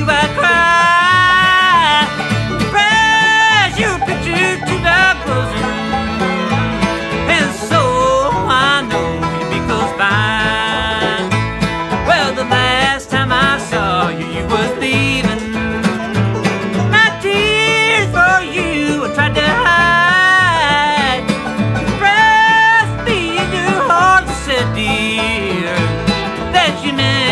do I cry. Press your picture to the closet, and so I know you because mine. Well, the last time I saw you, you was leaving. My tears for you I tried to hide. You pressed me in your heart and said, dear, that you never.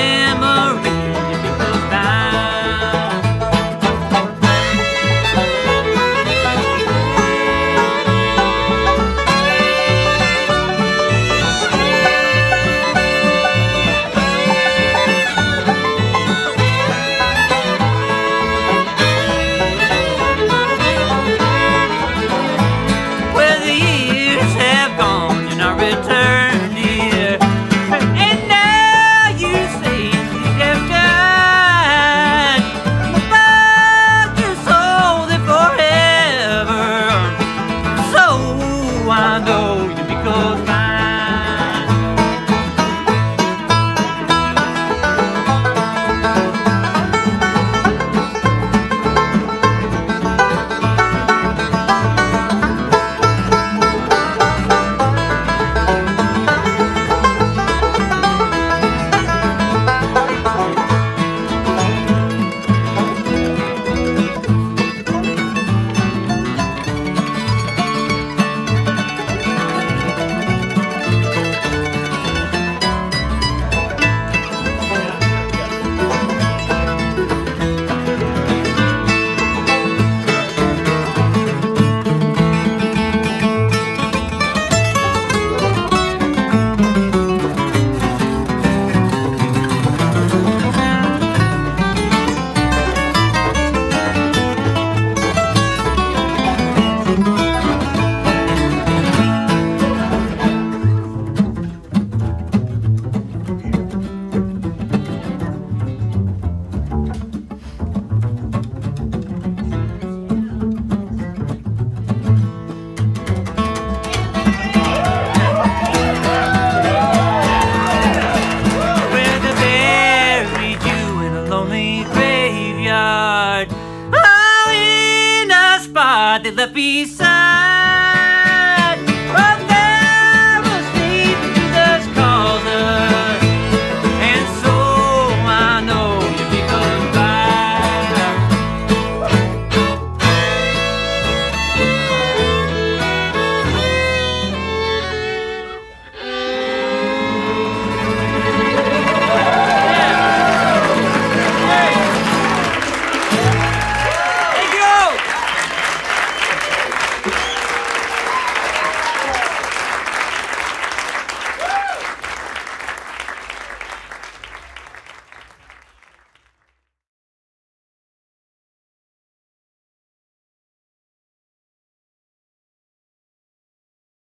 Graveyard, oh, in a spot that left beside.